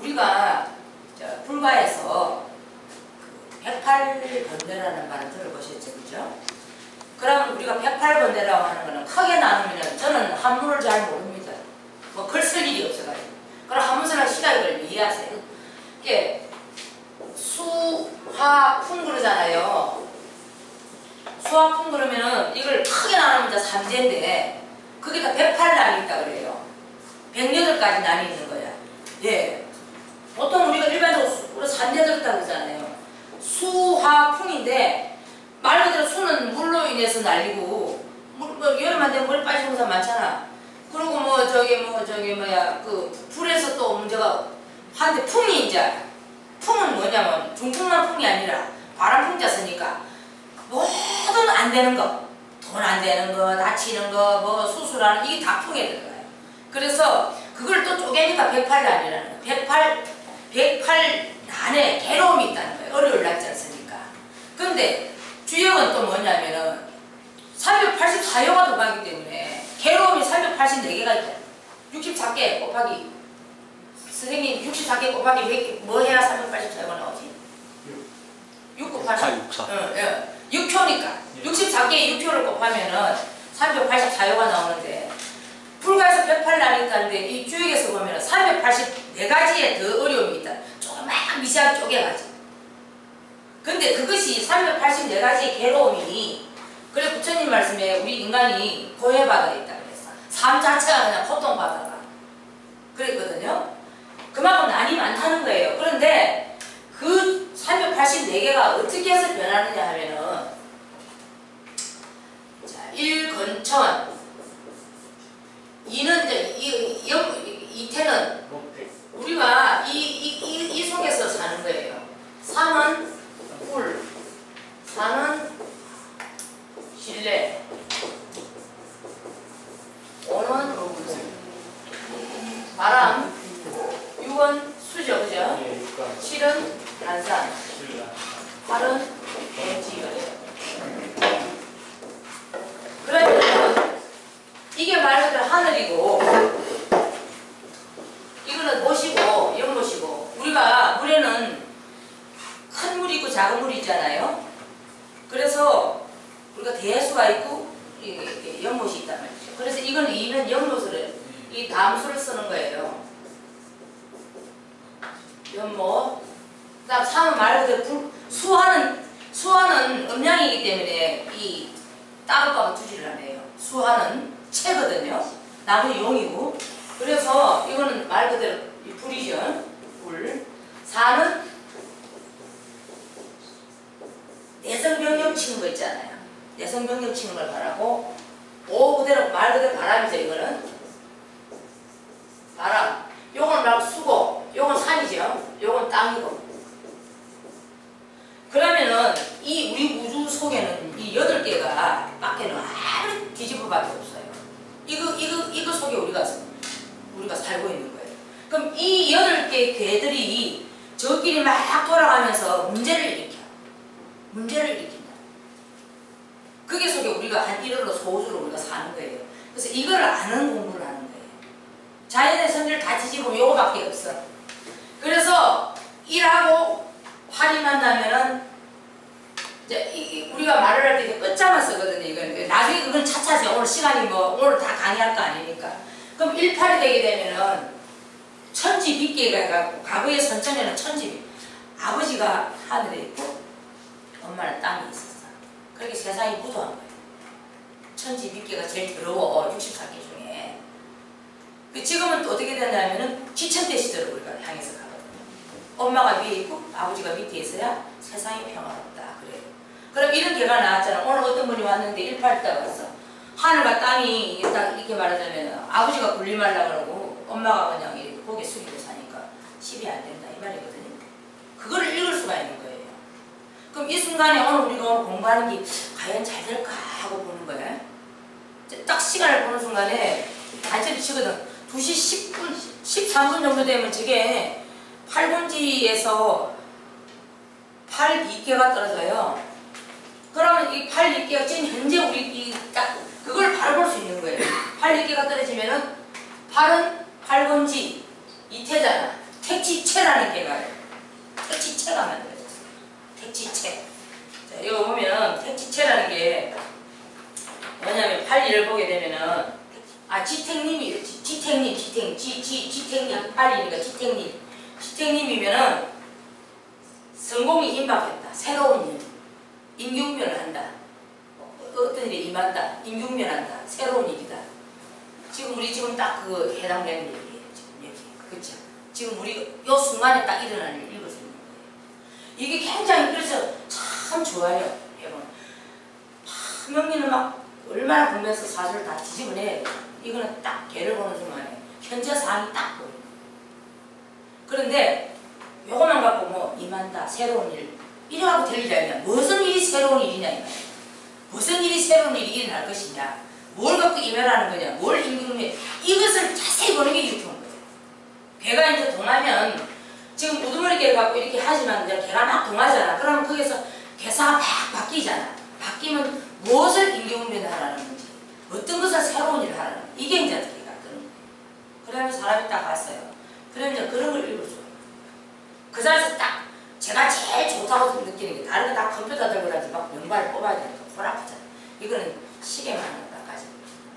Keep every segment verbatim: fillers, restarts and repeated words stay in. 우리가 저 불가에서 백팔 번뇌라는 말을 들어보셨죠, 그죠? 그럼 우리가 백팔 번뇌라고 하는 거는 크게 나누면 저는 한문을 잘 모릅니다. 뭐 글 쓸 일이 없어가지고. 그럼 한문서나 시각을 이해하세요. 이게 수, 화, 풍 그러잖아요. 수화, 풍 그러면은 이걸 크게 나누면 삼재인데 그게 다 백팔 나뉘었다 그래요. 백여덟 가지 나뉘는 거야. 예. 보통 우리가 일반적으로 삼재들었다고 그러잖아요. 수화풍인데 말 그대로 수는 물로 인해서 날리고 물, 뭐 여름만 되면 물 빠지는 사람 많잖아. 그리고 뭐 저기 뭐 저기 뭐야 그 불에서 또 문제가 하는데 풍이 이제 풍은 뭐냐면 중풍만 풍이 아니라 바람풍자 쓰니까 모든 안 되는 거 돈 안 되는 거 다치는 거 뭐 수술하는 이게 다 풍에 들어가요. 그래서 그걸 또 쪼개니까 백팔이 아니라는 거예요. 백팔 안에 괴로움이 있다는 거예요. 어려울 낫지 않습니까? 근데 주역은 또 뭐냐면은 삼백팔십사 요가 도박이기 때문에 괴로움이 삼백팔십사 개가 있다. 육십사 개 곱하기 선생님 육십사 개 곱하기 뭐 해야 삼백팔십사 요가 나오지? 육 곱하기 육십사. 응, 예. 육효니까 예. 육십사 개의 육효를 곱하면은 삼백팔십사 요가 나오는데 불가에서 백팔 나뉘었다는데 이 주역에서 보면은 삼백팔십사 가지의 더 어려움이 있다. 조그만 미세한 쪼개가지고. 근데 그것이 삼백팔십사 가지의 괴로움이 그래 부처님 말씀에 우리 인간이 고해바다에 있다 그랬어. 삶 자체가 그냥 고통바다다 그랬거든요. 그만큼 난이 많다는 거예요. 그런데 그 삼백팔십사 개가 어떻게 해서 변하느냐 하면은 자, 일근천 이는 이, 이, 이태는 우리가 이, 이, 이, 이 속에서 사는 거예요. 삼은 울, 사는 신뢰, 오는 바람, 육은 수죠, 그죠? 칠은 단산, 팔은 대지가. 그러면 이게 말 그대로 하늘이고, 이거는 못이고, 이런 것이고, 우리가 물에는 큰 물이 있고 작은 물이 있잖아요. 그래서 우리가 대수가 있고 연못이 있단 말이죠. 그래서 이건 이는 연못을 이 다음 수를 쓰는 거예요. 연못. 그다음 삼은 말 그대로 수화는 수화는 음양이기 때문에 이 따로따로 두지를 안 해요. 수화는 채거든요. 나무 용이고. 그래서 이거는 말 그대로 불이죠. 불. 사는 내성 병력 치는 거 있잖아요. 내성 병력 치는 걸 바라고 오 그대로 말 그대로 바람이죠. 이거는 바람. 요건 말 수고. 요건 산이죠. 요건 땅이고. 그러면은 이 우리 우주 속에는 이 여덟 개가 밖에는 아무리 뒤집어밖에 없어요. 이거 이거 이거 속에 우리가 우리가 살고 있는 거예요. 그럼 이 여덟 개의 괴들이 저끼리 막 돌아가면서 문제를 일으켜. 문제를 일으킨다. 그게 속에 우리가 한 일월로 소우주로 우리가 사는 거예요. 그래서 이걸 아는 공부를 하는 거예요. 자연의 성질을 다 뒤집으면 요거밖에 없어. 그래서 일하고 화이 만나면은 이제 이, 우리가 말을 할 때 끝자만 쓰거든요. 이거는 나중에 그건 차차지. 오늘 시간이 뭐 오늘 다 강의할 거 아니니까. 그럼 일팔이 되게 되면은 천지 빚기가 해갖고 과거의 선천에는 천지 아버지가 하늘에 있고 엄마는 땅이 있었어. 그렇게 세상이 무도한 거예요. 천지 빗개가 제일 더러워. 육십사 개 중에. 지금은 또 어떻게 되냐면은 기천대 시대로 우리가 향해서 가거든요. 엄마가 위에 있고 아버지가 밑에 있어야 세상이 평화롭다. 그래요. 그럼 이런 개가 나왔잖아. 오늘 어떤 분이 왔는데 일팔 때 왔어. 하늘과 땅이 딱 이렇게 말하자면 아버지가 군림하려고 그러고 엄마가 그냥 이렇게 고개 숙이고 사니까 십이 안 된다. 이 말이거든요. 그거를 읽을 수가 있는 거예요. 그럼 이 순간에 오늘 우리가 오늘 공부하는 게 과연 잘 될까 하고 보는 거예요. 딱 시간을 보는 순간에 단체를 치거든. 두 시 십 분, 십삼 분 정도 되면 저게 팔 분지에서 팔 이 개가 떨어져요. 그러면 이 팔 이 개가 지금 현재 우리 이 딱 그걸 바로 볼 수 있는 거예요. 팔 이 개가 떨어지면은 팔은 팔 분지, 이태잖아. 택 택지체라는 게 가요. 택지체가 만들어졌어요. 택지체. 자, 이거 보면 택지체라는 게 뭐냐면 팔리를 보게 되면은 아 지택님이에요. 지택님, 지택, 지, 지, 지택님 팔리니까 지택님. 지택님이면은 성공이 임박했다. 새로운 일. 임경멸을 한다. 어떤 일이 임한다. 임경멸한다. 새로운 일이다. 지금 우리 지금 딱 그 해당되는 얘기예요. 지금 얘기. 그렇죠? 지금 우리 요 순간에 딱 일어나는 일을 읽을 수 있는 거예요. 이게 굉장히 그래서 참 좋아요. 여러분. 명리는 막 얼마나 보면서 사주를 다 뒤집어내요. 이거는 딱 걔를 보는 순간에 현재 상황이 딱 보여요. 그런데 요거만 갖고 뭐 임한다. 새로운 일. 이래갖고 될 일이 아니냐. 무슨 일이 새로운 일이냐. 이거야. 무슨 일이 새로운 일이 일어날 것이냐. 뭘 갖고 임해라는 거냐. 뭘 임금해. 이것을 자세히 보는 게 육효인 거예요. 개가 이제 동하면 지금 우두머리 개를 갖고 이렇게 하지만 이제 개가 막 동하잖아. 그러면 거기서 개사가 막 바뀌잖아. 바뀌면 무엇을 임경변을 하라는 건지. 어떤 것을 새로운 일을 하라는 건지. 이게 이제 개가 뜨는 거예요. 그러면 사람이 딱 왔어요. 그러면 이제 그런 걸 읽어줘요. 그 자리에서 딱 제가 제일 좋다고 느끼는 게 다른 거 다 컴퓨터 들고 다니지 막 명발을 뽑아야 되니까 호락하잖아. 이거는 시계만 하다까지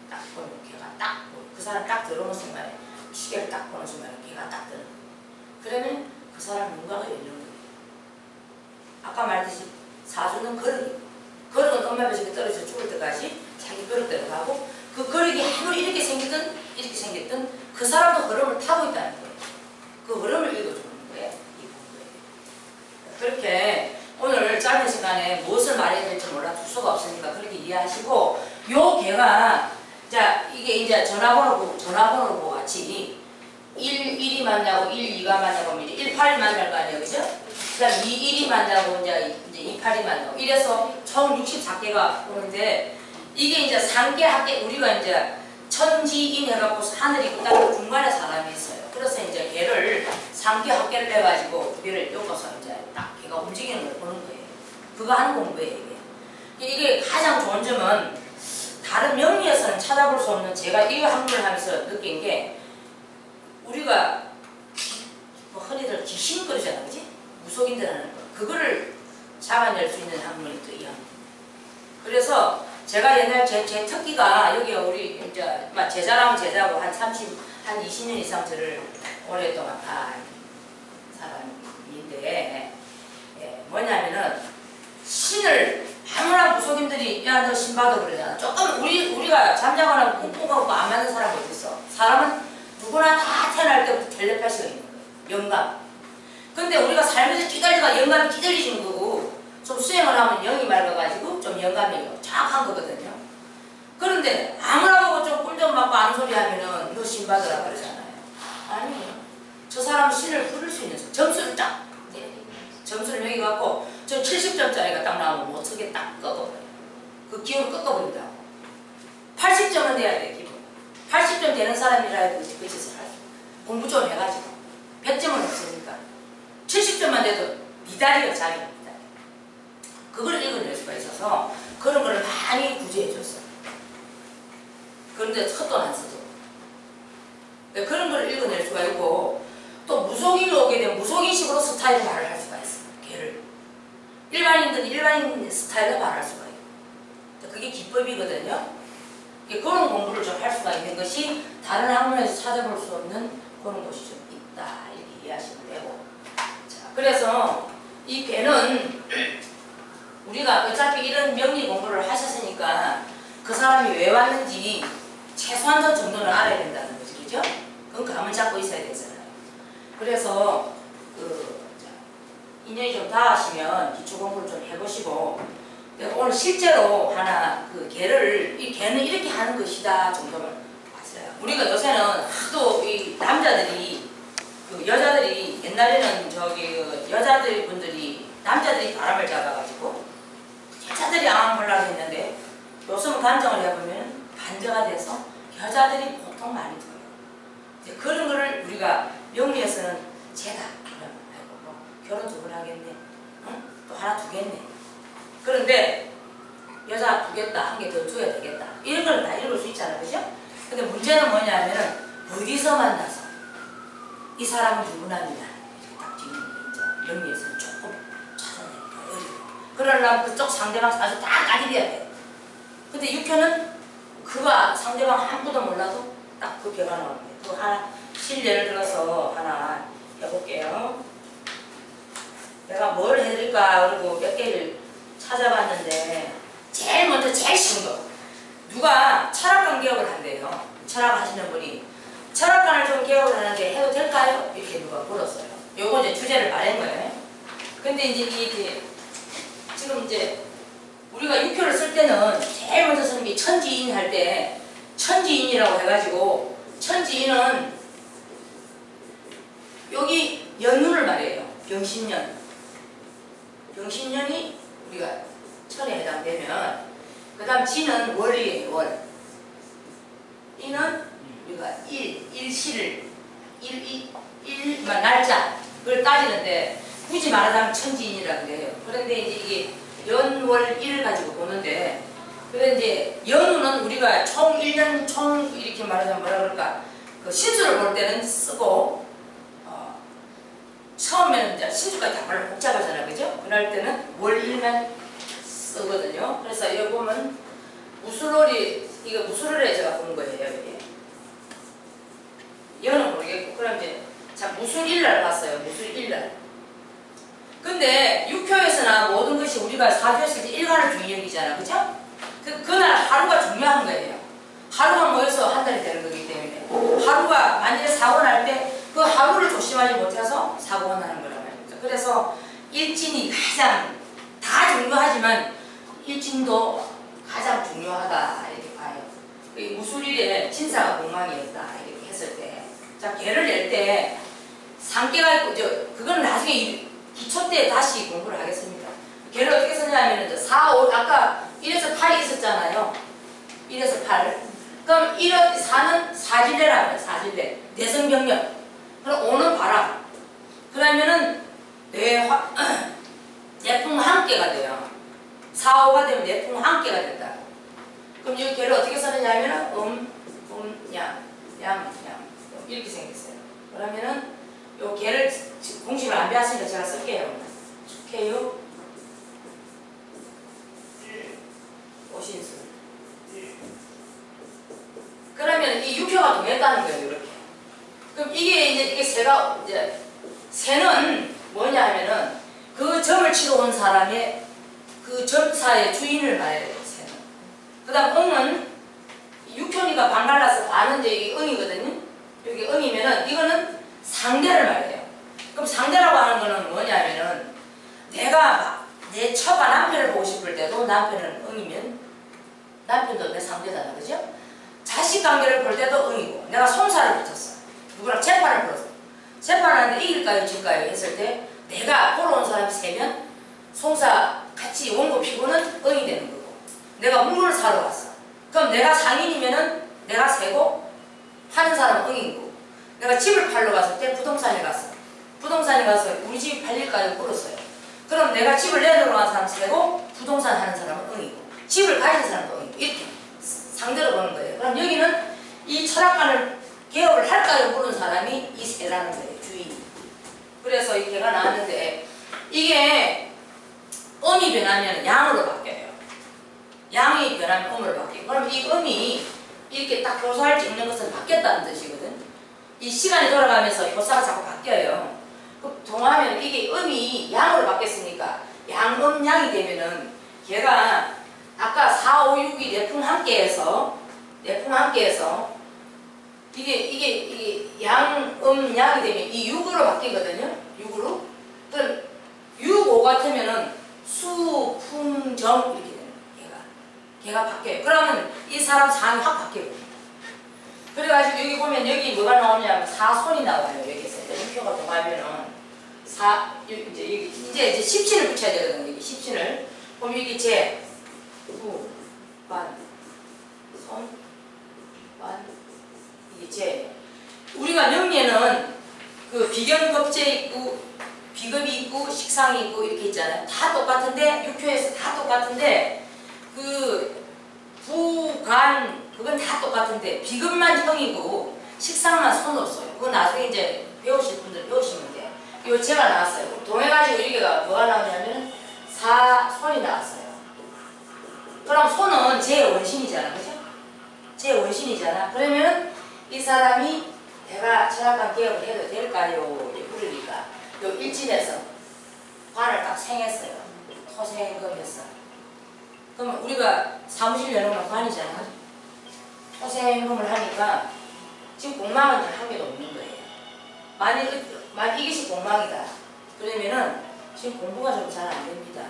딱 보면 걔가 딱 그 사람 딱 들어오는 순간에 시계를 딱 보는 순간에 걔가 딱 들어오는 거예요. 그러면 그 사람 뭔가가 열리는 거예요. 아까 말했듯이 사주는 걸음이에요. 걸음은 엄마 배속에 떨어져 죽을 때까지 자기 걸음대로 가고 그 걸음이 아무리 이렇게 생기든 이렇게 생겼든 그 사람도 걸음을 타고 있다는 거예요. 그 걸음을 읽어주는 거예요. 그렇게 오늘 짧은 시간에 무엇을 말해야 될지 몰라 줄 수가 없으니까 그렇게 이해하시고 요 개가 자 이게 이제 전화번호 전화번호로 같이 일, 일이 만나고 일, 이가 만나고 하면 이제 일, 팔이 만날 거 아니에요, 그죠? 그다음 이, 일이 만나고 이제 이, 팔이 만나고 이래서 총 육십사 개가 오는데 이게 이제 삼 개, 합계 우리가 이제 천지인 해갖고 하늘이 있고 딱 중간에 사람이 있어요. 그래서 이제 개를 삼 개, 합계를 해가지고 두 개를 엮어서 이제 딱 움직이는 걸 보는 거예요. 그거 하는 공부예요. 이게. 이게 가장 좋은 점은 다른 명리에서는 찾아볼 수 없는 제가 이 학문을 하면서 느낀 게 우리가 뭐 흔히들 귀신 그러잖아, 그지? 무속인들하는 거. 그거를 잡아낼 수 있는 학문이 또 이 학문. 그래서 제가 옛날 제, 제 특기가 여기 우리 이제 막 제자랑 제자고 한 삼십, 한 이십 년 이상 저를 오랫동안 다 사람인데. 뭐냐면은 신을 아무나 무속인들이 야 너 신 받아 그러잖아. 조금 우리 우리가 잠자거나 꿈꾸고 안 맞는 사람 어디 있어? 사람은 누구나 다 태어날 때부터 텔레파시가 있는 거예요. 영감. 근데 우리가 삶에서 기다리다가 영감이 기다리시는 거고 좀 수행을 하면 영이 맑아가지고 좀 영감이 쫙한 거거든요. 그런데 아무나 보고 좀 꿀 좀 맞고 아는 소리 하면은 너 신 받으라 그러잖아요. 아니에요. 저 사람 신을 부를 수 있는 사람. 점수를 쫙. 점수를 여기 갖고 저 칠십 점짜리가 딱 나오면 어떻게 딱 꺾어버려요. 그 기운 꺾어버린다고. 팔십 점은 돼야 돼, 기본. 팔십 점 되는 사람이라 해도 그 짓을 하죠. 공부 좀 해가지고. 백 점은 없으니까. 칠십 점만 돼도 미달이에요, 자기 미달. 그걸 읽어낼 수가 있어서 그런 걸 많이 구제해줬어요. 그런데 헛돈 안 쓰죠. 그런 걸 읽어낼 수가 있고 또 무속인이 오게 되면 무속인식으로 스타일을 말을 할 수가 있어요. 걔를. 일반인들은 일반인 스타일로 말할 수가 있고 그게 기법이거든요. 그런 공부를 좀 할 수가 있는 것이 다른 학문에서 찾아볼 수 없는 그런 것이 좀 있다. 이렇게 이해하시면 되고 자, 그래서 이 걔는 우리가 어차피 이런 명리 공부를 하셨으니까 그 사람이 왜 왔는지 최소한 저 정도는 알아야 된다는 거죠. 그죠? 그건 감을 잡고 있어야 되잖아요. 그래서 그 인연이 좀 닿으시면 기초 공부를 좀 해보시고 오늘 실제로 하나 그 개를 이 개는 이렇게 하는 것이다 정도를 봤어요. 우리가 요새는 하도 이 남자들이 그 여자들이 옛날에는 저기 여자들 분들이 남자들이 바람을 잡아가지고 여자들이 앙앙하려고 했는데 요즘 반정을 해보면 반대가 돼서 여자들이 보통 많이 들어요. 이제 그런 거를 우리가 명리에서는 제가 아이고 뭐 결혼 두 번 하겠네, 응? 또 하나 두겠네. 그런데 여자 두겠다, 한 개 더 줘야 되겠다. 이런 걸 다 읽을 수 있잖아요, 그죠? 근데 문제는 뭐냐면은 어디서 만나서 이 사람은 누구나입니다. 지금 이제 명리에서는 조금 찾아내기가 어려워. 그러려면 그쪽 상대방 사주 다 까리려야 돼. 근데 육효는 그가 상대방 아무도 몰라도 딱 그 벼가 나옵니다. 그 하나 실례를 들어서 하나 해볼게요. 내가 뭘 해드릴까 그리고 몇 개를 찾아봤는데 제일 먼저 제일 쉬운 거. 누가 철학관 개혁을 한대요. 철학하시는 분이 철학관을 좀 개혁을 하는데 해도 될까요? 이렇게 누가 물었어요. 요거 이제 주제를 말한 거예요. 근데 이제 이게 지금 이제 우리가 육효를 쓸 때는 제일 먼저 쓰는 게 천지인 할 때 천지인이라고 해가지고 천지인은 여기 연운을 말해요. 병신년. 병신년이 우리가 천에 해당되면 그 다음 지는 월이에요. 월. 이는 우리가 일, 일시를 일, 일, 일, 날짜 그걸 따지는데 굳이 말하자면 천지인이라고 해요. 그런데 이제 이게 연월일을 가지고 보는데 그런데 이제 연우는 우리가 총 일 년 총 이렇게 말하자면 뭐라 그럴까 그 신수를 볼 때는 쓰고 어, 처음에는 이제 신수까지 다 말로 복잡하잖아요. 그죠? 그럴 때는 월일만 쓰거든요. 그래서 이거 보면 무술월이 이거 무술월에 제가 본 거예요. 여기 연은 모르겠고 그럼 이제 자 무술일날 봤어요. 무술일날. 근데 육효에서나 모든 것이 우리가 사주에서 일간을 중요기잖아. 그죠? 그, 그날 하루가 중요한 거예요. 하루가 모여서 한 달이 되는 거기 때문에 하루가 만약에 사고 날 때 그 하루를 조심하지 못해서 사고가 나는 거란 말입니다. 그래서 일진이 가장 다 중요하지만 일진도 가장 중요하다 이렇게 봐요. 이 무술일에 진사가 공망이었다 이렇게 했을 때 자 개를 낼 때 상계가 있고 저 그건 나중에 기초 때 다시 공부를 하겠습니다. 걔를 어떻게 쓰냐면 사, 오, 아까 일에서 팔이 있었잖아요. 일에서 팔. 그럼 일, 사는 사질례라면 사질례. 내성경력. 그럼 오는 바람. 그러면은 내화, 내풍 함께가 돼요. 사, 오가 되면 내풍 함께가 된다. 그럼 이 걔를 어떻게 쓰느냐면 음, 음, 양, 양, 양. 이렇게 생겼어요. 그러면은 요 개를 공식을 안 배웠으니까 제가 쓸게요. 육효 오신수. 그러면 이 육효가 동했다는 거예요. 이렇게. 그럼 이게 이제 이게 새가 이제 새는 뭐냐면은 그 점을 치러 온 사람의 그 점사의 주인을 말해요. 새는. 그다음 응은 육효니까 반갈라서 반인데 이게 응이거든요. 여기 응이면은 이거는 상대를 말해요. 그럼 상대라고 하는 거는 뭐냐면은 내가 내 처가 남편을 보고 싶을 때도 남편은 응이면 남편도 내 상대잖아. 그죠? 자식 관계를 볼 때도 응이고 내가 송사를 붙였어. 누구랑 재판을 걸었어. 재판하는데 이길까요 질까요 했을 때 내가 보러 온 사람 세면 송사 같이 원고 피고는 응이 되는 거고 내가 물건을 사러 왔어. 그럼 내가 상인이면은 내가 세고 파는 사람은 응이고 내가 집을 팔러 갔을 때 부동산에 갔어. 부동산에 가서 우리 집이 팔릴까요? 물었어요. 그럼 내가 집을 내놓으러 간 사람 세고 부동산 하는 사람은 응이고 집을 가진 사람은 응이고 이렇게 상대로 보는 거예요. 그럼 여기는 이 철학관을 개업을 할까요? 물은 사람이 이 세라는 거예요. 주인이. 그래서 이 개가 나왔는데 이게 음이 변하면 양으로 바뀌어요. 양이 변하면 음으로 바뀌어요. 그럼 이 음이 이렇게 딱 교사를 찍는 것은 바뀌었다는 뜻이거든. 이 시간이 돌아가면서 효사가 자꾸 바뀌어요. 그 동하면 이게 음이 양으로 바뀌었으니까 양음양이 되면은 걔가 아까 사, 오, 육이 내풍 함께해서 내풍 함께해서 이게 이게 이게 양음양이 되면 이 육으로 바뀌거든요. 육으로. 그럼 육, 오 같으면은 수, 풍, 정 이렇게 되는 걔가 걔가 바뀌어요. 그러면 이 사람 상이 확 바뀌어요. 그래가지고 여기 보면 여기 뭐가 나오냐면 사손이 나와요. 여기서 육효가 동하면은 사 이제 이제 이제 십신을 붙여야 되거든요. 여기 십신을 그럼 여기 재, 후, 반, 손, 반 이게 재. 우리가 명리에는 그 비견겁재 있고 비겁이 있고 식상이 있고 이렇게 있잖아요. 다 똑같은데 육효에서 다 똑같은데 그 부간 그건 다 똑같은데 비급만 형이고 식상만 손으로 써요. 그건 나중에 이제 배우실 분들 배우시면 돼요. 요 제가 나왔어요. 동해가지고 일개가 뭐가 나오냐면 사손이 나왔어요. 그럼 손은 제 원신이잖아, 그죠? 제 원신이잖아. 그러면 이 사람이 내가 철학관 개혁을 해도 될까요? 그러니까 요 일진에서 관을 딱 생했어요. 토생금에서. 그러면 우리가 사무실 내놓으면 관이잖아, 그죠? 토생금을 하니까 지금 공망은 한 개도 없는 거예요. 만약, 만약 이것이 공망이다. 그러면은 지금 공부가 좀 잘 안 됩니다.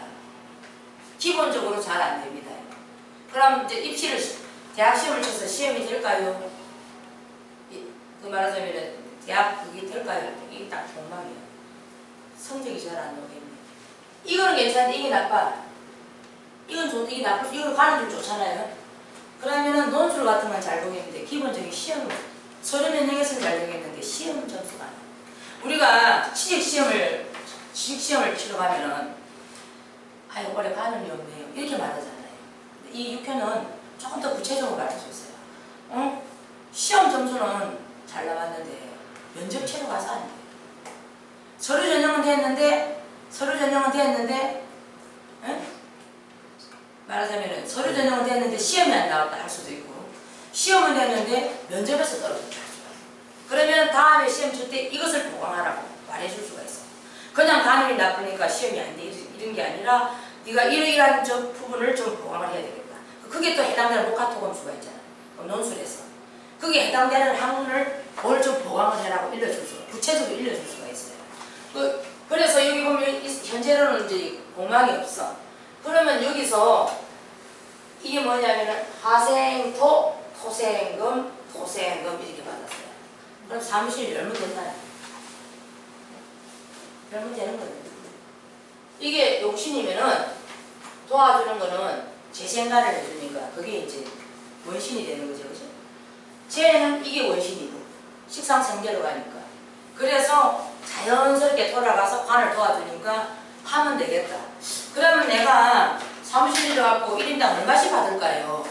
기본적으로 잘 안 됩니다. 그럼 이제 입시를, 대학 시험을 쳐서 시험이 될까요? 그 말하자면 대학 그게 될까요? 이게 딱 공망이에요. 성적이 잘 안 나오겠네요. 이거는 괜찮은데 이게 나빠. 이건 좋은 이게 나빠. 이걸 가는 좀 좋잖아요. 그러면은 논술 같은 건 잘 보겠는데 기본적인 시험, 서류 몇 명 했으면 잘 되겠는데 시험 점수가 안 나와요. 우리가 취직 시험을 취직 시험을 치러 가면은 아유 올해 반응이 없네요 이렇게 말하잖아요. 근데 이 육효는 조금 더 구체적으로 말해줬어요. 응? 시험 점수는 잘 나왔는데 면접 치러 가서 안 돼요. 서류 전형은 됐는데 서류 전형은 됐는데 응? 말하자면은 서류 전형은 됐는데 시험이 안 나왔다 할 수도 있고 시험은 됐는데 면접에서 떨어졌다. 그러면 다음에 시험 칠 때 이것을 보강하라고 말해줄 수가 있어. 그냥 단음이 나쁘니까 시험이 안 돼 이런 게 아니라 네가 이러이러한 저 부분을 좀 보강을 해야 되겠다. 그게 또 해당되는 목화토검수가 있잖아. 논술에서. 그게 해당되는 학문을 뭘 좀 보강을 해라고 일러줄 수가 구체적으로 일러줄 수가 있어요. 그, 그래서 여기 보면 현재로는 이제 공망이 없어. 그러면 여기서 이게 뭐냐면은 하생토, 토생금, 토생금 이렇게 받았어요. 그럼 사무실 열면 된다는 열면 되는 거예요. 이게 욕신이면은 도와주는 거는 재생간을 해주니까 그게 이제 원신이 되는 거죠, 그죠? 재는 이게 원신이고 식상생재로 가니까 그래서 자연스럽게 돌아가서 관을 도와주니까 하면 되겠다. 그러면 내가 사무실로 갖고 일 인당 얼마씩 받을까요?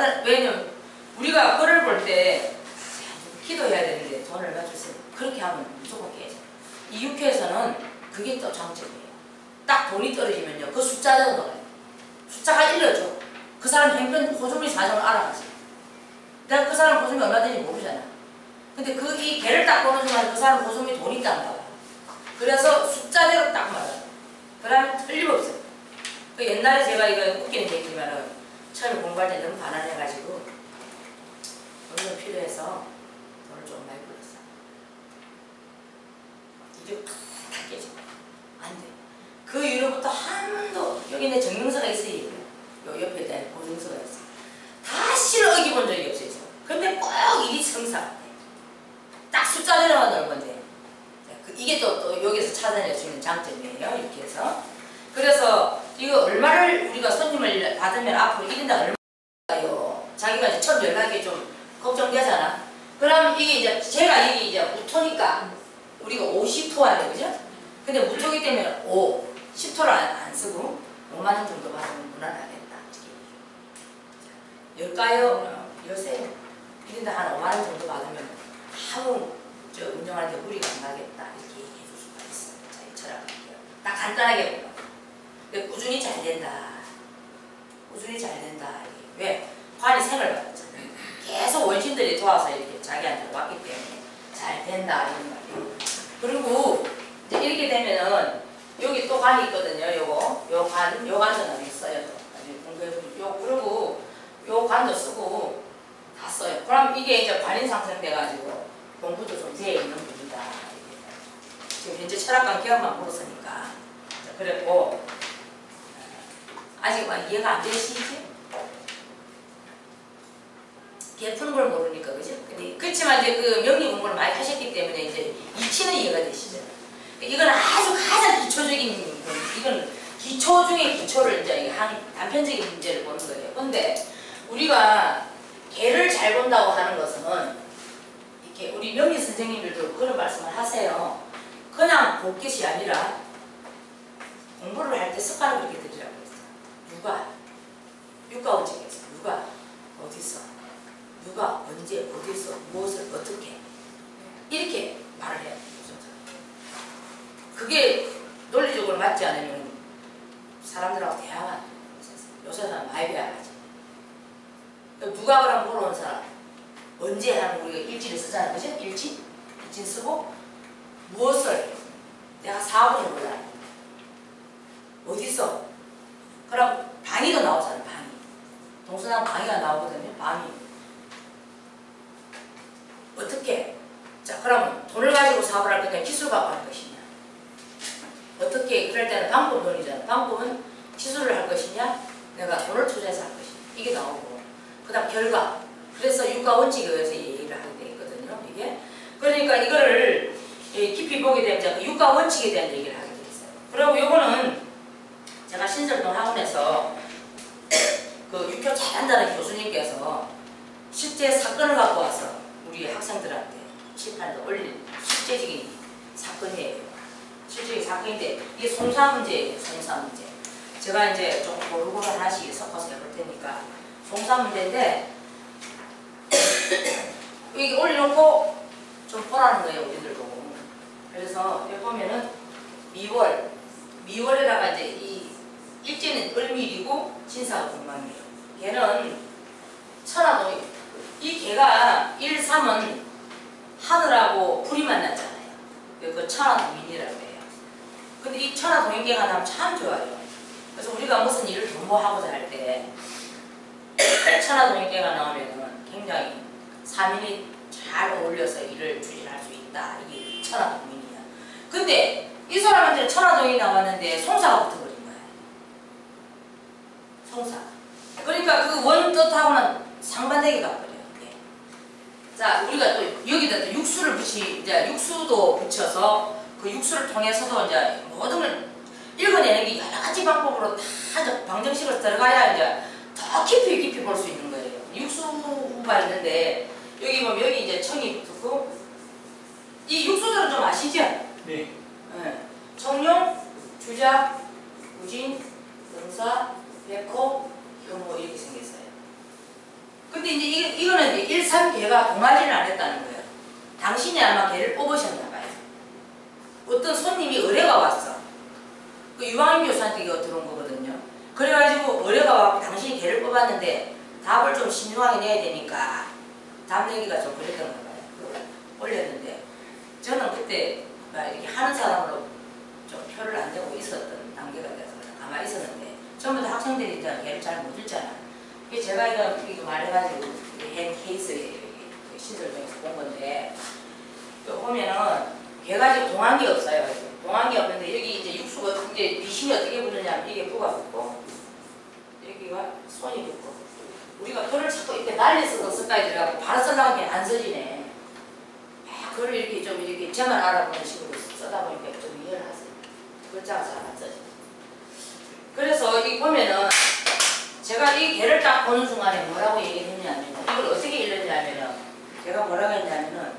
사람들 왜냐면 우리가 글을 볼 때 기도해야 되는데 돈을 얼마 주세요. 그렇게 하면 무조건 깨져. 이 육효에서는 그게 또 장점이에요. 딱 돈이 떨어지면요. 그 숫자도 넣어요. 숫자가 일러줘. 그 사람 행편 고조미 사정을 알아가지. 내가 그 사람 고조미 얼마 되는지 모르잖아. 근데 그 이 개를 딱 보는 순간 그 사람 고조미 돈이 있단 말이야. 그래서 숫자대로 딱 말아요. 그러면 틀림없어요. 그 옛날에 제가 이거 웃기는 얘기지만은 처음에 공부할 때 너무 가난해가지고 돈이 필요해서 돈을 좀 많이 벌었어. 이게 탁 깨져. 안 돼. 그 이후로부터 한 번도 여기 내 증명서가 있어요. 요 옆에 내 보증서가 있어. 다시는 어기본 적이 없어요. 그런데 꼭 일이 성사돼. 딱 숫자대로만 넣은 건데. 이게 또, 또 여기서 찾아낼 수 있는 장점이에요. 이렇게 해서 그래서 이거 얼마를 우리가 손님을 받으면 앞으로 일 인당 얼마일까요? 자기가 이제 처음 연락이 좀 걱정되잖아. 그럼 이게 이제 제가 이게 이제 무토니까 우리가 오십 토 하네, 그죠? 근데 무토기 때문에 오, 십 토를 안, 안 쓰고 오만 원 정도 받으면 무난하겠다. 열까요? 요새 일 인당 한 오만 원 정도 받으면 아무 저 운영하는데 무리가 안 가겠다 이렇게 얘기해줄 수가 있어요. 자기 철학할게요. 딱 간단하게 보면 근데 꾸준히 잘 된다. 꾸준히 잘 된다. 이게. 왜? 관이 생을 받았잖아요. 계속 원신들이 도와서 이렇게 자기한테 왔기 때문에 잘 된다 이런 말이에요. 그리고 이제 이렇게 되면은 여기 또 관이 있거든요. 요거 요 관, 요 관도 나중에 써요. 나중에 공부해보면 요 그리고 요 관도 쓰고 다 써요. 그럼 이게 이제 관이 상승돼가지고. 공부도 좀 되어 있는 분이다. 지금 현재 철학관 개혁만 물었으니까. 그랬고, 아직 막 이해가 안 되시지? 깊은 걸 모르니까, 그죠? 그렇지만 이제 그 명리 공부를 많이 하셨기 때문에 이제 이치는 이해가 되시죠? 이건 아주 가장 기초적인, 이건 기초 중에 기초를 이제 한 단편적인 문제를 보는 거예요. 근데 우리가 개를 잘 본다고 하는 것은 우리 명리 선생님들도 그런 말씀을 하세요. 그냥 복기시 아니라 공부를 할 때 습관을 그렇게 들이라고 했어요. 누가? 육가 원칙에서 누가? 어디서? 누가? 언제? 어디서? 무엇을? 어떻게? 이렇게 말을 해요. 그게 논리적으로 맞지 않으면 사람들하고 대화가 안 돼요. 요새 사람 많이 대화하지. 누가 그럼 보러 온 사람 언제 하는 우리가 일지를 쓰자는 거죠? 일지? 일지 쓰고 무엇을 내가 사업을 해보자. 어디서? 그럼 방위가 나오잖아요. 방위. 동서남 방위가 나오거든요. 방위. 어떻게? 자, 그럼 돈을 가지고 사업을 할 거냐? 기술 갖고 할 것이냐? 어떻게? 그럴 때는 방법 논의잖아요. 방법은 기술을 할 것이냐? 내가 돈을 투자해서 할 것이냐? 이게 나오고. 그 다음 결과. 그래서 유가 원칙에 의해서 얘기를 하게 되어 있거든요. 이게. 그러니까 이거를 깊이 보게 되면 유가 원칙에 대한 얘기를 하게 되어 있어요. 그리고 요거는 제가 신설동 학원에서 그 육효 잘한다는 교수님께서 실제 사건을 갖고 와서 우리 학생들한테 출판에서 올린 실제적인 사건이에요. 실제적인 사건인데 이게 송사 문제예요. 송사 문제. 제가 이제 조금 고루고루 하나씩 섞어서 해볼 테니까 송사 문제인데 이게 올려놓고 좀 보라는 거예요. 우리들 보고. 그래서 여기 보면은 미월, 미월에다가 이제 이 일제는 을밀이고 진사가 공망이에요. 걔는 천하도, 이 개가 일, 삼은 하늘하고 불이 만났잖아요. 그 천하동인이라고 해요. 근데 이 천하동인계가 나면 참 좋아요. 그래서 우리가 무슨 일을 도모하고자 할 때 천하동인계가 나오면 굉장히 사민이 잘 어울려서 일을 추진할 수 있다. 이게 천하동인이야. 근데 이 사람한테는 천하동인이 나왔는데 송사가 붙은 거예요. 송사. 그러니까 그 원뜻하고는 상반되게 가버려요. 네. 자, 우리가 또 여기다 또 육수를 붙이, 이제 육수도 붙여서 그 육수를 통해서도 이제 모든 걸 읽어내는 게 여러 가지 방법으로 다 방정식으로 들어가야 이제 더 깊이 깊이 볼 수 있는 거예요. 육수가 있는데 여기 보면 여기 이제 청이 붙고 이 육수들은 좀 아시죠? 네. 네. 청룡, 주작, 우진, 능사, 백호, 효모 이렇게 생겼어요. 근데 이제 이, 이거는 이제 일, 삼, 개가 동아리를 안 했다는 거예요. 당신이 아마 개를 뽑으셨나봐요. 어떤 손님이 의뢰가 왔어. 그 유방임 교수한테 이거 들어온 거거든요. 그래가지고 의뢰가 와서 당신이 개를 뽑았는데 답을 좀 신중하게 내야 되니까 답 내기가 좀 그랬던가 봐요. 올렸는데 저는 그때 이렇게 하는 사람으로 좀 표를 안 내고 있었던 단계가 돼서 가만히 있었는데 전부 다 학생들이 이제 얘를 잘 못 읽잖아. 그래서 제가 이거, 이거 말해가지고 한 케이스에 신설동에서 본 건데, 또 보면은 걔가 지금 동안이 없어요. 동안이 없는데 여기 이제 육수가 이제 미신이 어떻게 붙느냐면 이게 뿌가 붙고 여기가 손이 붙고 우리가 글을 자꾸 이렇게 날려서 넣었을까지 들어가고 바로 쓰려고 하면 안 써지네. 막 글을 이렇게 좀 이렇게 저만 알아보는 식으로 쓰다 보니까 좀 이해를 하세요. 글자가 잘 안 써지네. 그래서 여기 보면은 제가 이 개를 딱 보는 순간에 뭐라고 얘기했냐면 이걸 어떻게 읽었냐면은 제가 뭐라고 했냐면은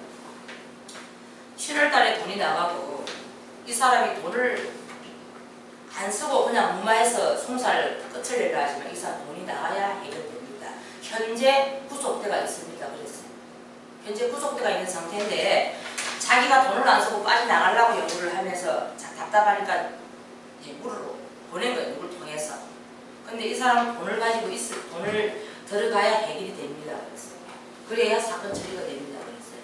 칠월달에 돈이 나가고 이 사람이 돈을 안 쓰고 그냥 무마해서 송사를 끝을 내려 하지만 이 사람 돈이 나가야 해결됩니다. 현재 구속대가 있습니다. 그랬어요. 현재 구속대가 있는 상태인데 자기가 돈을 안 쓰고 빠져나가려고 요구를 하면서 자, 답답하니까 물으러 보낸 거예요. 누굴 통해서. 근데 이 사람은 돈을 가지고 있어. 돈을 들어가야 해결이 됩니다. 그랬어요. 그래야 사건 처리가 됩니다. 그랬어요.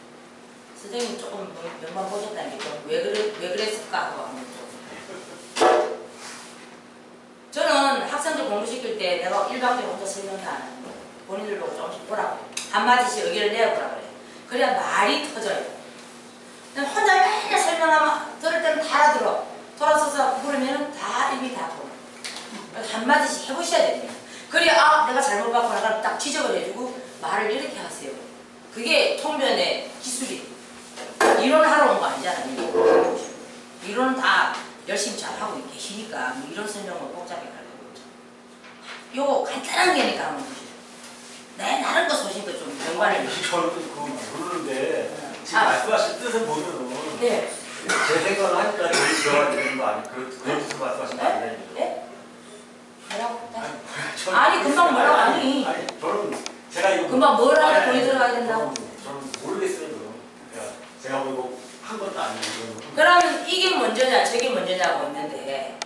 선생님 조금 몇번 보셨다는 게왜 그래, 왜 그랬을까 하고 하면 좀. 저는 학생들 공부시킬 때 내가 일밖에 혼자 설명도 안 하는 거예요. 본인들 보고 조금씩 보라고. 한마디씩 의견을 내보라고 그래요. 그래야 말이 터져요. 근데 혼자 맨날 설명하면 들을 때는 다 알아들어. 돌아서서 부르면 다 이미 다 보고 한마디씩 해보셔야 됩니다. 그래야 아 내가 잘못 봤구나 그럼 딱 지적을 해주고 말을 이렇게 하세요. 그게 통변의 기술이에요. 이론하러 온 거 아니잖아요. 이론은 다 열심히 잘하고 계시니까 뭐 이런 설명을 복잡하게 하려고 그러죠. 요거 간단한 게니까 한번 보시죠. 내 나름 거 소신도 좀 연관을 저는 그건 모르는데 지금 말씀하신 뜻은 보면은 네. 제 생각을 하니까 제일 들어가야 되는 거 아니에요? 그런 뜻으로 말씀하시면 안 되는 거예요? 네? 뭐라고? 아니, 아니 금방 뭐라고 아니. 아니 저는 제가 이거 금방 뭐라고 보여줘야 된다고? 저는 모르겠어요. 그럼. 제가 보고 한 것도 아니고. 그러면 이게 먼저냐 저게 먼저냐고 있는데,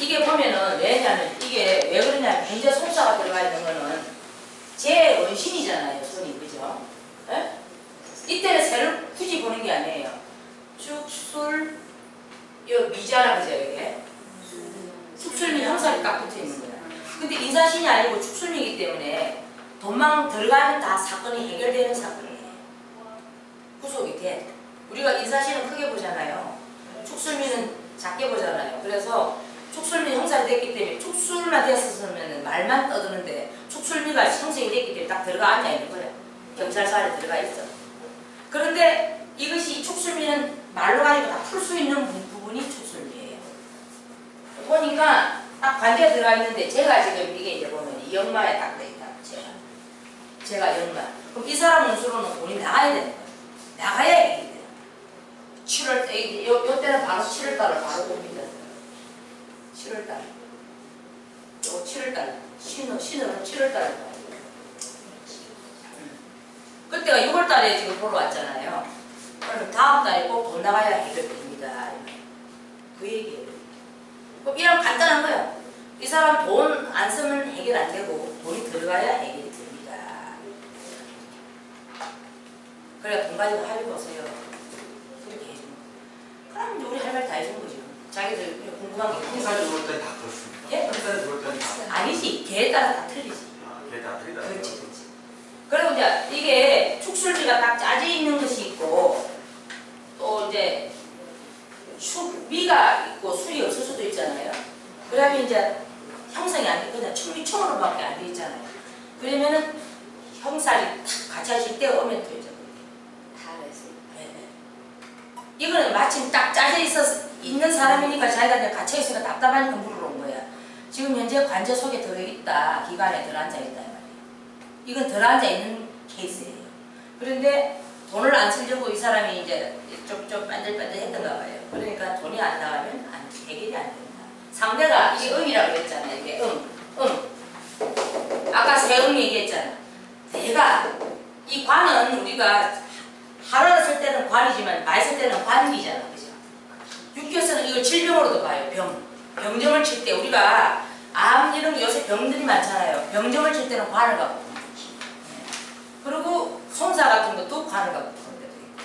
이게 보면은 왜냐면 이게 왜 그러냐면 굉장히 손자가 들어가 있는 거는 제 원신이잖아요. 손이, 그죠? 에? 이때는 새를 굳이 보는 게 아니에요. 축술, 요 미자라 그죠? 이게 축술미 형상이 딱 붙어 있는 거야. 근데 인사신이 아니고 축술미이기 때문에 돈만 들어가면 다 사건이 해결되는 사건이에요. 구속이 돼. 우리가 인사신은 크게 보잖아요. 축술미는 작게 보잖아요. 그래서 축술미 형상이 됐기 때문에, 축술만 됐었으면 말만 떠드는데 축술미가 형성이 됐기 때문에 딱 들어가 앉아 있는 거예요. 경찰서 안에 들어가 있어. 그런데 이것이, 축술미는 말로 가지고 다 풀 수 있는 부분이 축술미예요. 보니까 딱 관계가 들어가 있는데, 제가 지금 이게 이제 보면 이 역마에 딱 돼있다. 제가 제가 역마. 그럼 이 사람 운수로는 돈이 나가야 되는 거예요. 나가야 되는 거예요. 칠월, 요, 요 때는 바로 칠월달을 바로 봅니다. 칠월달. 요 칠월달. 신은, 신은 칠월달을 봐요. 그때가 유월달에 지금 보러 왔잖아요. 그럼 다음달에 꼭 돈 나가야 해결됩니다. 그 얘기예요. 그럼 이런 간단한 거예요. 이 사람 돈 안 쓰면 해결 안 되고, 돈이 들어가야 해결이 됩니다. 그래, 돈 가지고 합의 보세요. 그렇게 해주면. 그럼 우리 할 말 다 해준 거죠. 자기들 궁금한 게. 평사에 들어올 때 다 그렇습니다. 예? 평사에 들어올 때 다. 아니지. 걔에 따라 다 틀리지. 아, 걔에 따라 틀리다. 그렇지. 그리고 이제 이게 축술미가 딱 짜져 있는 것이 있고, 또 이제 축미가 있고 술이 없을 수도 있잖아요. 그러면 이제 형성이 안 되거든요. 축미총으로밖에 안 돼 있잖아요. 그러면은 형살이 탁 같이 하실 때 오면 되죠. 다 알았어요. 네. 이거는 마침 딱 짜져 있어서 있는 사람이니까, 자기가 그냥 갇혀 있으니까 답답하니까 물으러 온 거야. 지금 현재 관절 속에 들어있다, 기관에 들어앉아 있다. 이건 덜 앉아있는 케이스예요. 그런데 돈을 안 쓰려고 이 사람이 이제 쪽쪽 반들반들 했던가 봐요. 그러니까 돈이 안 나가면 안, 해결이 안 된다. 상대가, 이게 음이라고 했잖아요. 이게 음, 음. 아까 세음 얘기했잖아. 내가, 이 관은 우리가 하루를 쓸 때는 관이지만 말 쓸 때는 관이잖아. 그죠? 육효에서는 이걸 질병으로도 봐요. 병. 병정을 칠 때 우리가 암 이런 거 요새 병들이 많잖아요. 병정을 칠 때는 관을 가고. 그리고 송사 같은 것도 관을 갖고 그런 데도 있고.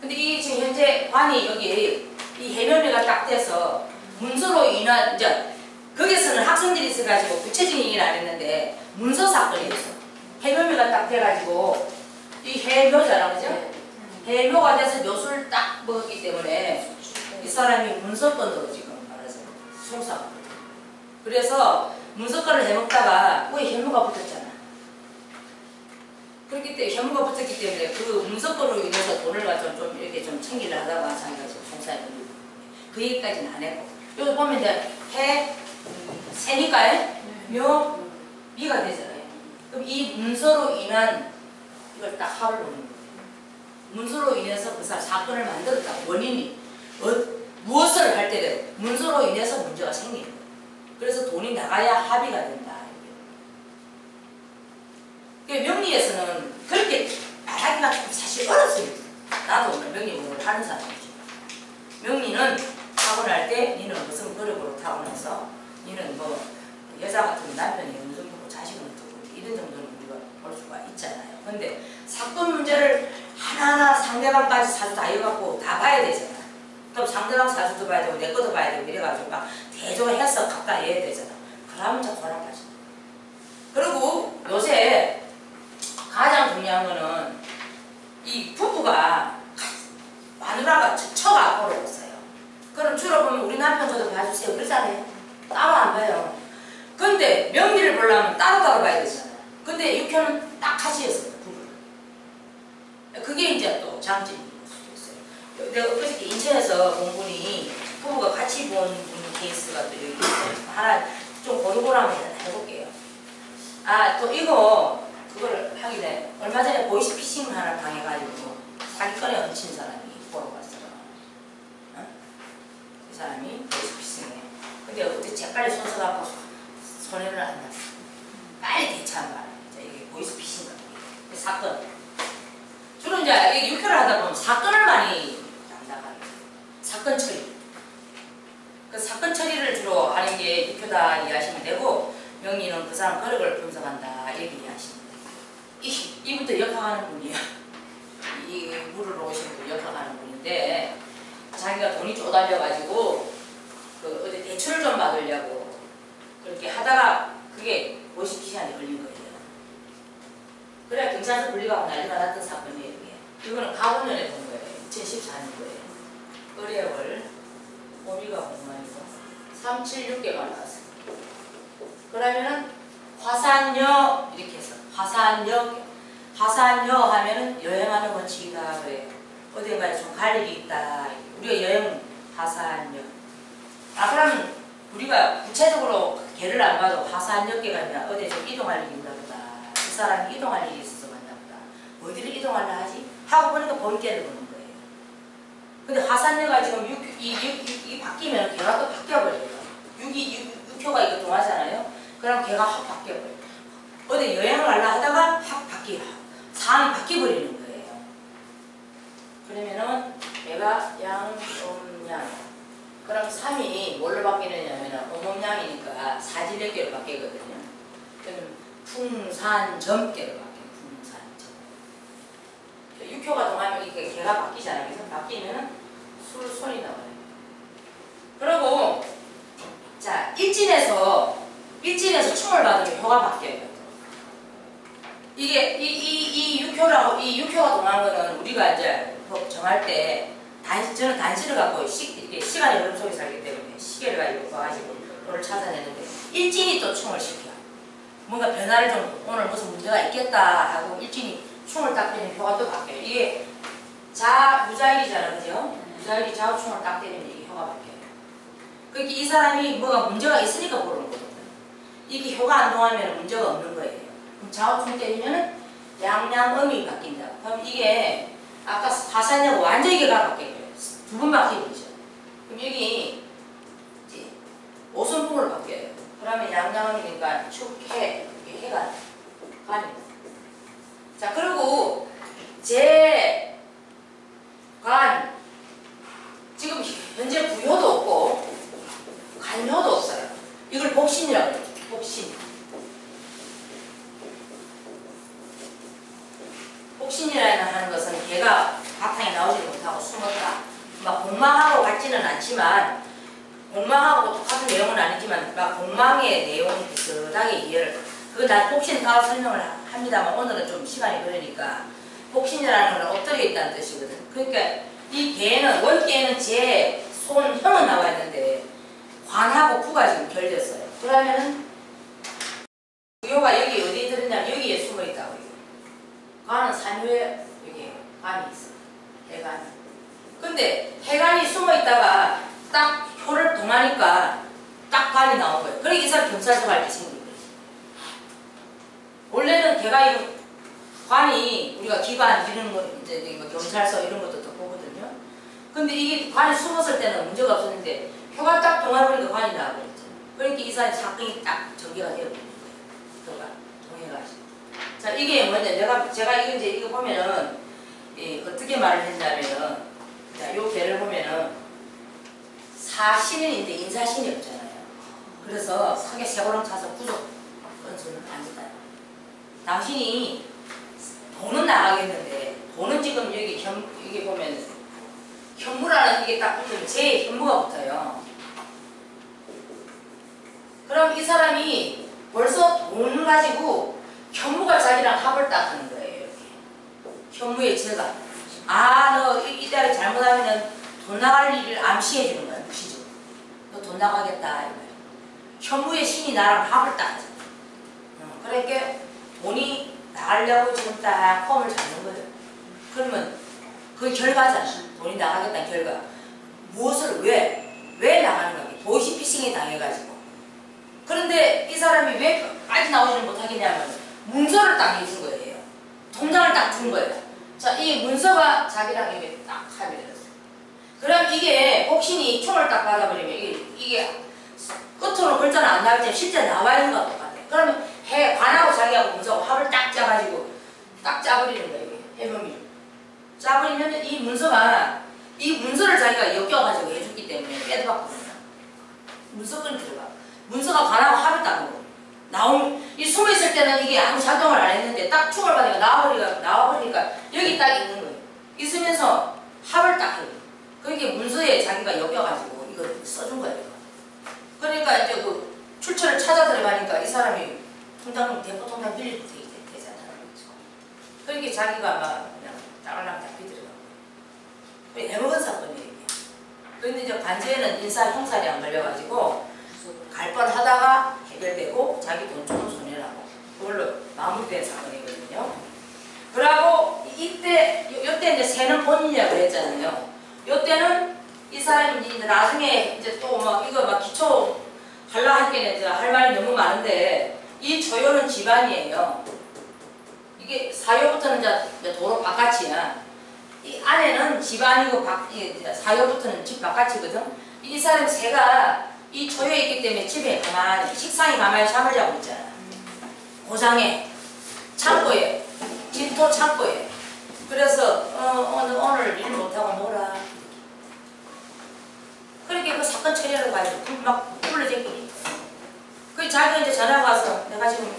근데 이게 지금 현재 관이 여기 이 해묘미가 딱 돼서 문서로 인한, 이제 거기서는 학생들이 있어가지고 구체적인 얘기는 안 했는데 문서 사건이 있어. 해묘미가 딱 돼가지고 이 해묘잖아, 그죠? 해묘가 돼서 묘술 딱 먹었기 때문에 이 사람이 문서권으로 지금 말해서 송사. 그래서 문서권을 해먹다가 왜 해묘가 붙었잖아. 그렇기 때문에 혐오가 붙었기 때문에 그 문서권으로 인해서 돈을 가지고 좀 이렇게 좀 챙기려 하다가 자기가 지금 송사했던 거예요. 그 얘기까지는 안 했고. 여기 보면 이제 해, 세니까요? 묘, 미가 되잖아요. 그럼 이 문서로 인한 이걸 딱 합을 놓는 거예요. 문서로 인해서 그 사람 사건을 만들었다. 원인이. 어, 무엇을 할 때래요? 문서로 인해서 문제가 생기는 거예요. 그래서 돈이 나가야 합의가 된다. 명리에서는 그렇게 말하기가 사실 어렵습니다. 나도 오늘 명리 공부를 하는 사람이죠. 명리는 타고날 때 니는 무슨 그룹으로 타고나서 니는 뭐 여자 같은 남편이 어느 정도고 자식은 두고 이런 정도는 우리가 볼 수가 있잖아요. 근데 사건 문제를 하나하나 상대방까지 사주 다 이어갖고 다 봐야 되잖아. 그럼 상대방 사주도 봐야 되고 내 것도 봐야 되고 이래가지고 막 대조해서 갖다 해야 되잖아. 그러면 저 곤란하지. 그리고 요새 가장 중요한 거는 이 부부가 마누라가 처가 앞으로 없어요. 그럼 주로 보면 우리 남편 저도 봐주세요 그러잖아요. 따로 안 봐요. 근데 명리를 보려면 따로따로 봐야 되잖아요. 근데 육효는 딱 같이 했어요. 부부를. 그게 이제 또 장점이 있어요. 내가 어저께 인천에서 본 분이 부부가 같이 본 분 케이스가 또 여기 있어요. 하나 좀 고르고라 한번 해볼게요. 아, 또 이거 그걸 하기 전에 얼마 전에 보이스피싱을 하나 당해가지고 사기건에 얹힌 사람이 보러 갔어요. 어? 그 사람이 보이스피싱에. 근데 어떻게 재빨리 손서 갖고 손해를 안 났어. 빨리 대처한 거야. 이게 보이스피싱 같은 게. 사건. 주로 이제 육효를 하다 보면 사건을 많이 담당해요. 사건 처리. 그 사건 처리를 주로 하는 게 육효다 이해하시면 되고, 명리는 그 사람 거력을 분석한다 이렇게 이해하시면 돼요. 이, 이분도 역학하는 분이에요. 이 물을 오신 분 역학하는 분인데, 자기가 돈이 쪼달려가지고 그 어디 대출을 좀 받으려고 그렇게 하다가 그게 오십 시간이 걸린 거예요. 그래 경찰서 분리받고 난리가 났던 사건이에요. 이게. 이거는 가오년에 본 거예요. 이천십사 년 거예요. 의뢰월 범위가 공간이고 삼백칠십육 개가 나왔어요. 그러면은 화산여 이렇게 해서 화산여 화산여 하면은 여행하는 원칙이다 그래요. 어디가에 좀 갈리기 있다. 우리가 여행 화산여. 아 그럼 우리가 구체적으로 개를 안 봐도 화산여 개가 있냐 어디에 좀 이동할 일이 있나 보다. 그 사람이 이동할 일이 있어서 만나 보다. 어디를 이동하려 하지? 하고 보니까 볼개를 보는 거예요. 근데 화산여가 지금 육, 이, 육, 이 바뀌면 개가 또 바뀌어버려요. 육이, 육, 육효가 이거 동하잖아요. 그럼 개가 확 바뀌어버려요. 어디 여행을 하려 하다가 확 바뀌어. 상황이 바뀌어버리는 거예요. 그러면은 얘가 양, 음, 양. 그럼 삼이 뭘로 바뀌느냐면 음음양이니까 사지력계로 바뀌거든요. 그럼 풍산점계로 바뀌어요. 육효가 동하면 이게 개가 바뀌잖아요. 그래서 바뀌면 술, 손이 나와요. 그리고 자 일진에서 일진에서 충을 받으면 효가 바뀌어요. 이게 이 이 이 육효라고 이 육효가 동하는 거는 우리가 이제 정할 때 단, 저는 단시를 갖고 시, 이게 시간의 흐름 속에 살기 때문에 시계를 가지고 가지고 오늘 찾아내는데 일진이 또 충을 시켜. 뭔가 변화를 좀 오늘 무슨 문제가 있겠다 하고 일진이 충을 딱 때리면 효가 또 바뀌어요. 이게 자, 무자일이잖아요. 그죠? 무자일이 자우충을 딱 때리면 이게 효가 바뀌어요. 그러니까 이 사람이 뭐가 문제가 있으니까 보는 거거든요. 이게 효가 안 동하면 문제가 없는 거예요. 그럼 자우충 때리면 양양음이 바뀐다. 그럼 이게 아까 화산역 완전히 개가 바뀌어요. 두 번 바뀌어버리죠. 그럼 여기 이제 오선풍을 바뀌어요. 그러면 양양음이니까 축해, 해가 가니까. 자, 그리고 재, 관, 지금 현재 부효도 없고 관효도 없어요. 이걸 복신이라고 해요. 복신. 복신이라는 하는 것은 개가 바탕에 나오지 못하고 숨었다. 막 공망하고 같지는 않지만 공망하고 똑같은 내용은 아니지만 막 공망의 내용이 비슷하게 이해를 그거 다 복신 따로 설명을 합니다만 오늘은 좀 시간이 걸리니까 복신이라는 건 엎드려 있다는 뜻이거든. 그러니까 이 개는 월개는 제 손 혀만 나와 있는데 관하고 부가 지금 결렸어요. 그러면은 부효가 여기 어디에 들었냐면 여기에 숨어 있다고요. 관은 산효에 여기 관이 있어. 해관. 근데 해관이 숨어 있다가 딱 효를 동하니까 딱 관이 나온 거예요. 그러니까 이 사람 경찰서 갈 때 생긴 거예요. 원래는 개가 이 관이 우리가 기관 이런 거 이제 경찰서 이런 것도 또 보거든요. 근데 이게 관이 숨었을 때는 문제가 없었는데 효가 딱 동화해보니까 관이 나와버렸죠. 그러니까 이 사람이 사건이 딱 전개가 되어버린 거예요. 효가 동해가지고. 자 이게 뭐냐? 내가 제가 이거 이제 이거 보면은 이 어떻게 말을 했냐면은 자 요 개를 보면은 사신인데 인사신이 없잖아요. 그래서 사계 세고랑 차서 구속 건수는 안 된다. 당신이 돈은 나가겠는데 돈은 지금 여기 현, 여기 보면 현무라는 이게 딱 붙으면 제 현무가 붙어요. 그럼 이 사람이 벌써 돈을 가지고 현무가 자기랑 합을 딱 하는 거예요. 현무의 제가 아 너 이따가 잘못하면 돈 나갈 일을 암시해 주는 거야. 무시죠. 너 돈 나가겠다. 현무의 신이 나랑 합을 딱 하죠. 그러니까 돈이 나가려고 지금 딱 폼을 잡는 거예요. 그러면 그 결과잖아. 돈이 나가겠다는 결과. 무엇을 왜? 왜 나가는 거예요? 보이스피싱에 당해가지고. 그런데 이 사람이 왜까지 나오지는 못하겠냐면 문서를 딱 해준 거예요. 통장을 딱 준 거예요. 자, 이 문서가 자기랑 이게 딱 합이 되었어요. 그럼 이게 복신이 총을 딱 받아버리면 이게, 이게 끝으로 글자는 안 나오지만 실제 나와 있는 것 같아요. 그러면 해, 관하고 자기하고 문서하고 합을 딱 짜가지고 딱 짜버리는 거예요. 해범이 짜버리면 이 문서가 이 문서를 자기가 엮여가지고 해줬기 때문에 빼도박거든요. 문서끈이 들어가. 문서가 관하고 합의 따는 거. 나온, 이 숨어 있을 때는 이게 아무 작용을 안 했는데 딱 충을 받으니까 나와버리니까, 나와버리니까 여기 딱 있는 거예요. 있으면서 합을 딱 해요. 그러니까 문서에 자기가 엮여가지고 이걸 써준 거예요. 그러니까 이제 그 출처를 찾아 들어가니까 이 사람이 통장, 대포 통장 빌릴 때 되잖아요. 그러니까 자기가 막 그냥 따라랑 잡히 들어가고. 애먹은 사건이에요. 근데 이제 관제에는 인사, 형살이 안 걸려가지고 갈 뻔하다가 해결되고 자기 돈 조금 손해라고 그걸로 마무리된 사건이거든요. 그러고 이때 요때 이제 새는 본인이라고 했잖아요. 요때는 이 사람이 이제 나중에 이제 또 막 이거 막 기초 할라 할게 이제 할 말이 너무 많은데 이 조요는 집안이에요. 이게 사요부터는 이제 도로 바깥이야. 이 안에는 집안이고 밖 사요부터는 집 바깥이거든. 이 사람 새가 이 조여에 있기 때문에 집에 가만히, 식상이 가만히 잠을 자고 있잖아. 고장에, 창고에, 진토 창고에. 그래서, 어, 오늘, 오늘 일 못하고 놀아. 그렇게 그 사건 처리를 가지고 막 불러제끼니. 그 자기가 이제 전화가 와서 내가 지금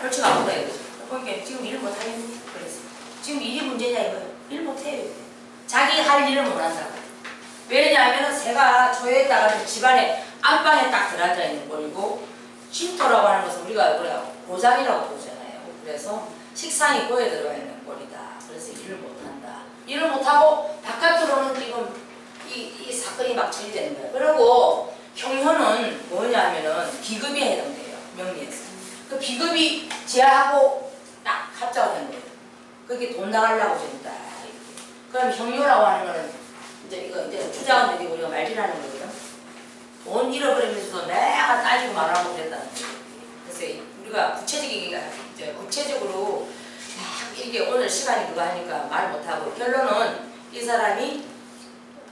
벌칙 아프다 이거지. 그러니까 지금 일 못하겠니? 그래서. 지금 일이 문제냐 이거야. 일 못해요. 자기 할 일을 못한다고. 왜냐하면 새가 조여에다가 집안에 안방에 딱 들어앉아 있는 꼴이고 진토라고 하는 것은 우리가 고장이라고 보잖아요. 그래서 식상이 꼬여 들어가 있는 꼴이다. 그래서 일을 못한다. 일을 못하고 바깥으로는 지금 이, 이 사건이 막 처리되는 거예요. 그리고 형효는 뭐냐 하면은 비급이 해당돼요. 명리에서. 그 비급이 제하고 딱 합작하는 거예요. 그게 돈 나가려고 된다. 그럼 형효라고 하는 거는 이제 이거 이제 투자원들이 우리가 말질하는 거거든. 돈 잃어버리면서도 내가 따지고 말하고 그랬다는 거예요. 그래서 우리가 구체적이기가 이제 구체적으로 막 이게 오늘 시간이 그거 하니까 말 못하고 결론은 이 사람이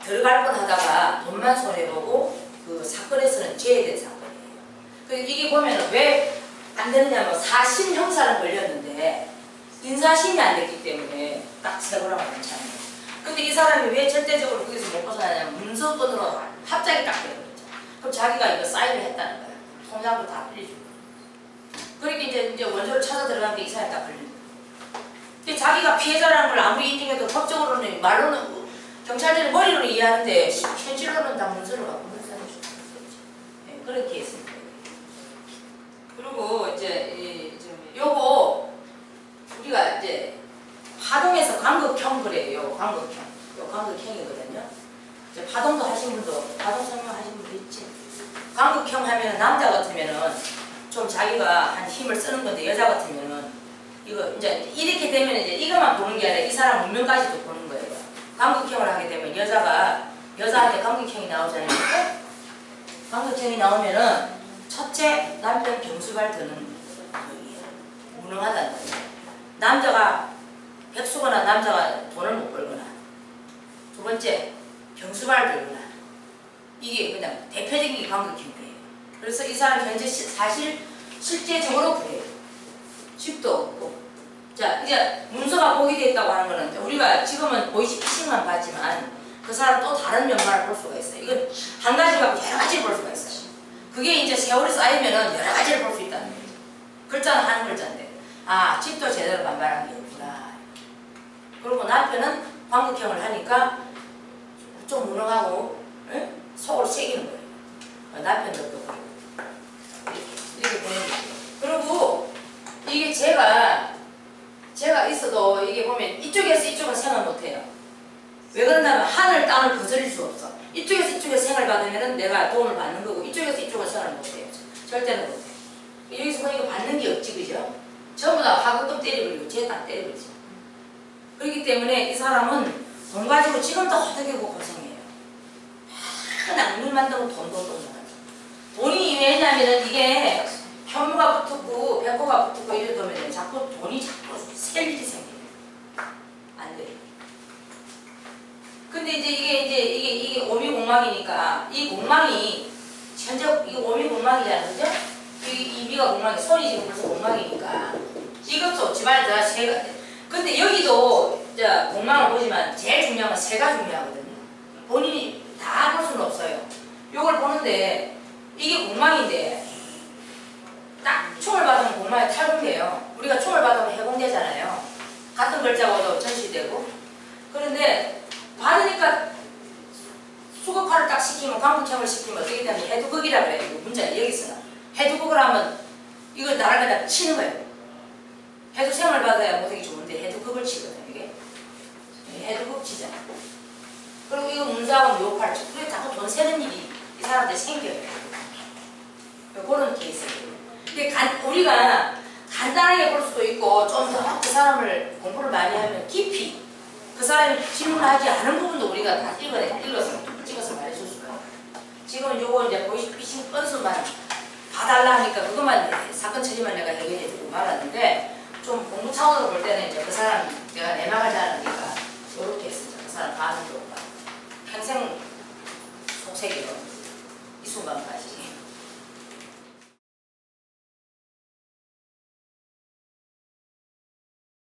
들어갈 뻔 하다가 돈만 손해보고 그 사건에서는 제외된 사건이에요. 그 이게 보면 왜 안 되느냐면 사신 형사는 걸렸는데 인사신이 안 됐기 때문에 딱 세고라고 괜찮아요. 근데 이 사람이 왜 절대적으로 거기서 못 벗어나냐면 문서권으로 합작이 딱 돼요. 그럼 자기가 이거 사인을 했다는 거야. 통장도 다 빌려주고. 그러니까 이제, 이제 원조를 찾아 들어간 게 이 사람이 다 걸리는 거야. 근데 자기가 피해자라는 걸 아무리 인정해도 법적으로는 말로는 경찰들이 머리로 이해하는데 현실로는 다 문서를 갖고 문서를 주고 있었지. 네, 그렇게 했습니다. 그리고 이제 이, 요거 우리가 이제 파동에서 광극형 그래요. 광극형. 요 광극형이거든요. 파동도 하신 분도, 파동 설명하신 분도 있지. 광극형 하면 남자 같으면은 좀 자기가 한 힘을 쓰는 건데 여자 같으면은 이거 이제 이렇게 되면 이제 이것만 보는 게 아니라 이 사람 운명까지도 보는 거예요. 광극형을 하게 되면 여자가 여자한테 광극형이 나오잖아요. 광극형이 나오면은 첫째 남편 경수발 드는 무능하다는 거예요. 남자가 백수거나 남자가 돈을 못 벌거나 두 번째 경수발들구나. 이게 그냥 대표적인 게 광극형이에요. 그래서 이 사람 현재 시, 사실 실제적으로 그래요. 집도 없고. 자, 이제 문서가 포기됐다고 하는 거는 우리가 지금은 보이시피싱만 봤지만 그 사람 또 다른 면모를 볼 수가 있어요. 이건 한 가지가 여러 가지를 볼 수가 있어요. 그게 이제 세월이 쌓이면은 여러 가지를 볼 수 있다는 거예요. 글자는 한 글자인데. 아, 집도 제대로 반발한 게 없구나. 그리고 남편은 광극형을 하니까 좀 무능하고 응? 속을 새기는 거예요. 어, 남편도 그렇고 이렇게 보는 거예요. 그리고 이게 제가 제가 있어도 이게 보면 이쪽에서 이쪽은 생을 못해요. 왜 그러냐면 하늘 땅을 거스릴 수 없어. 이쪽에서 이쪽에 생을 받으면 내가 도움을 받는 거고 이쪽에서 이쪽은 생을 못해요. 절대는 못해요. 여기서 보니까 받는 게 없지 그죠? 전부 다 화극금 때려버리고 제 딱 때려버리죠. 그렇기 때문에 이 사람은 돈 가지고 지금도 허덕이고 고생해요. 막 악물만 들고 돈돈돈돈 하죠. 돈이 왜냐면 이게 혐오가 붙었고 백호가 붙었고 이러면 자꾸 돈이 자꾸 셀 일이 생겨요. 안 돼요. 근데 이제 이게 이제 이게 이게 오미공망이니까 이 공망이 현재 이 오미공망이라는 거죠? 이 이미가 공망이 소리 지금 벌써 공망이니까 이것도 집안에 다 새가 근데 여기도 자 공망을 보지만 제일 중요한 건 새가 중요하거든요. 본인이 다 볼 수는 없어요. 요걸 보는데 이게 공망인데 딱 총을 받으면 공망에 탈공돼요. 우리가 총을 받으면 해공되잖아요. 같은 글자고도 전시되고. 그런데 받으니까 수급화를 딱 시키면 광부청을 시키면 어떻게 되냐면 해두극이라고 해요. 문제는 여기서는 해두극을 하면 이걸 나를 갖다 치는 거예요. 해두생을 받아야 모색이 좋은데 해두극을 치거든요. 이게 해두극 치잖아. 그리고 이거 문자하고 요팔 치. 그래서 자꾸 돈 세는 일이 이 사람한테 생겨요. 그런 케이스예요. 근데 간, 우리가 간단하게 볼 수도 있고 좀 더 그 사람을 공부를 많이 하면 깊이 그 사람이 질문하지 않은 부분도 우리가 다 읽어내, 읽어서, 찍어서 말해줄 수가. 지금 요거 이제 보이싱 건수만 봐달라 하니까 그것만 사건 처리만 내가 해결해주고 말았는데 좀 공부 차원으로 볼 때는 이제 그 사람 내가 내막하지 않으니까 요렇게 했습니다. 그 사람 반응도 평생 속세계로 이 순간까지.